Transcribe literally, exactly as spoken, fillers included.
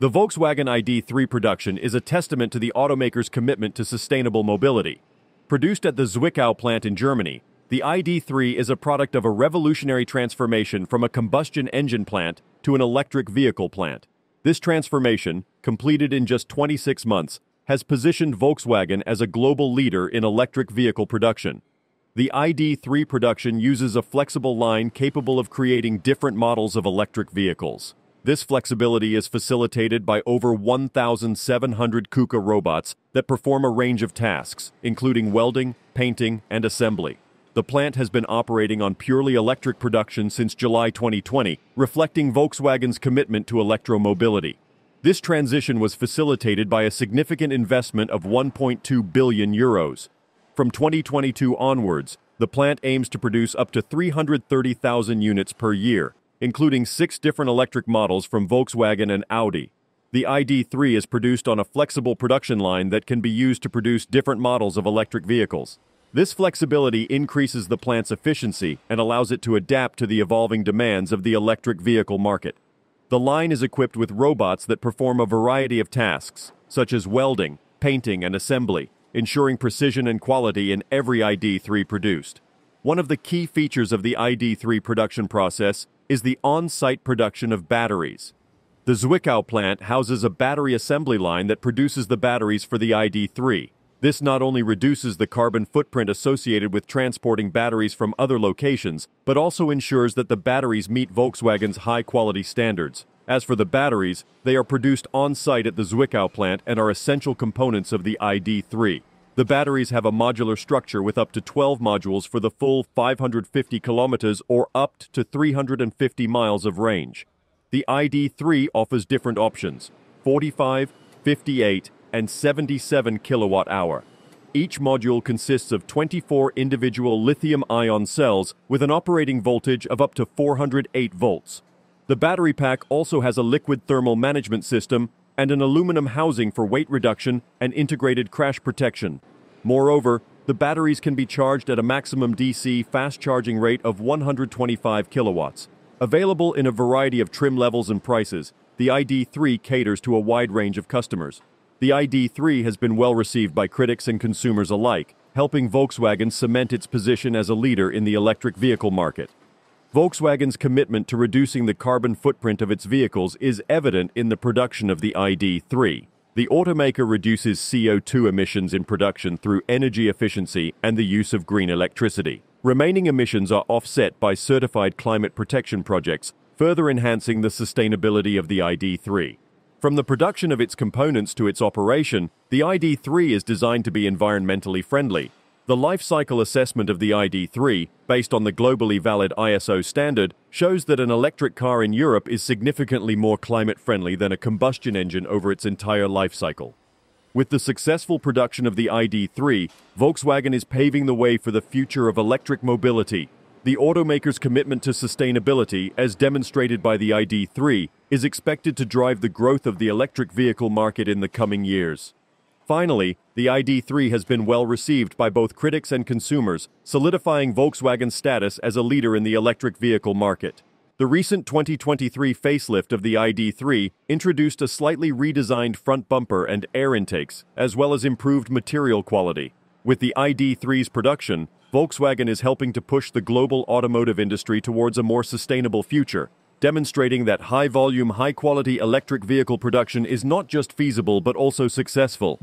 The Volkswagen I D three production is a testament to the automaker's commitment to sustainable mobility. Produced at the Zwickau plant in Germany, the I D three is a product of a revolutionary transformation from a combustion engine plant to an electric vehicle plant. This transformation, completed in just twenty-six months, has positioned Volkswagen as a global leader in electric vehicle production. The I D three production uses a flexible line capable of creating different models of electric vehicles. This flexibility is facilitated by over one thousand seven hundred KUKA robots that perform a range of tasks, including welding, painting, and assembly. The plant has been operating on purely electric production since July twenty twenty, reflecting Volkswagen's commitment to electromobility. This transition was facilitated by a significant investment of one point two billion euros. From twenty twenty-two onwards, the plant aims to produce up to three hundred thirty thousand units per year, including six different electric models from Volkswagen and Audi. The I D three is produced on a flexible production line that can be used to produce different models of electric vehicles. This flexibility increases the plant's efficiency and allows it to adapt to the evolving demands of the electric vehicle market. The line is equipped with robots that perform a variety of tasks, such as welding, painting, and assembly, ensuring precision and quality in every I D three produced. One of the key features of the I D three production process is the on-site production of batteries. The Zwickau plant houses a battery assembly line that produces the batteries for the I D three. This not only reduces the carbon footprint associated with transporting batteries from other locations, but also ensures that the batteries meet Volkswagen's high-quality standards. As for the batteries, they are produced on-site at the Zwickau plant and are essential components of the I D three. The batteries have a modular structure with up to twelve modules for the full five hundred fifty kilometers or up to three hundred fifty miles of range. The I D three offers different options, forty-five, fifty-eight, and seventy-seven kilowatt-hour. Each module consists of twenty-four individual lithium-ion cells with an operating voltage of up to four hundred eight volts. The battery pack also has a liquid thermal management system and an aluminum housing for weight reduction and integrated crash protection. Moreover, the batteries can be charged at a maximum D C fast charging rate of one hundred twenty-five kilowatts. Available in a variety of trim levels and prices, the I D three caters to a wide range of customers. The I D three has been well received by critics and consumers alike, helping Volkswagen cement its position as a leader in the electric vehicle market. Volkswagen's commitment to reducing the carbon footprint of its vehicles is evident in the production of the I D three. The automaker reduces C O two emissions in production through energy efficiency and the use of green electricity. Remaining emissions are offset by certified climate protection projects, further enhancing the sustainability of the I D three. From the production of its components to its operation, the I D three is designed to be environmentally friendly. The life cycle assessment of the I D three, based on the globally valid I S O standard, shows that an electric car in Europe is significantly more climate-friendly than a combustion engine over its entire life cycle. With the successful production of the I D three, Volkswagen is paving the way for the future of electric mobility. The automaker's commitment to sustainability, as demonstrated by the I D three, is expected to drive the growth of the electric vehicle market in the coming years. Finally, the I D three has been well received by both critics and consumers, solidifying Volkswagen's status as a leader in the electric vehicle market. The recent twenty twenty-three facelift of the I D three introduced a slightly redesigned front bumper and air intakes, as well as improved material quality. With the I D three's production, Volkswagen is helping to push the global automotive industry towards a more sustainable future, demonstrating that high-volume, high-quality electric vehicle production is not just feasible but also successful.